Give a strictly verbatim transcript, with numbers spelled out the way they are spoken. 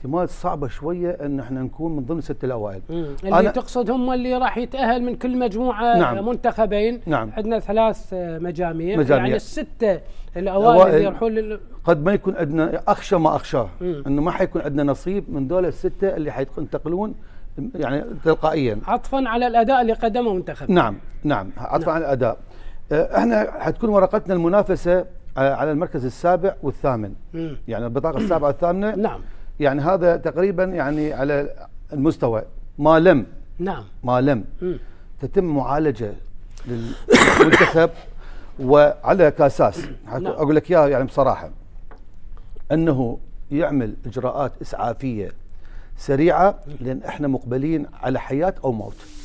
احتمال صعبه شويه ان احنا نكون من ضمن الست الاوائل. اللي تقصد هم اللي راح يتاهل من كل مجموعه؟ نعم. منتخبين. نعم. عندنا ثلاث مجاميع, مجاميع. يعني السته الاوائل اللي يروحون لل... قد ما يكون عندنا, اخشى ما اخشاه انه ما حيكون عندنا نصيب من دول السته اللي حينتقلون يعني تلقائيا, عطفا على الاداء اللي قدمه منتخب. نعم نعم عطفا نعم. على الاداء. احنا حتكون ورقتنا المنافسه على المركز السابع والثامن. مم. يعني البطاقه السابعه والثامنه. نعم. يعني هذا تقريبا يعني على المستوى ما لم نعم ما لم مم. تتم معالجه للمنتخب وعلى كاساس. نعم. اقول لك اياها يعني بصراحه انه يعمل اجراءات اسعافيه سريعه, لان احنا مقبلين على حياه او موت.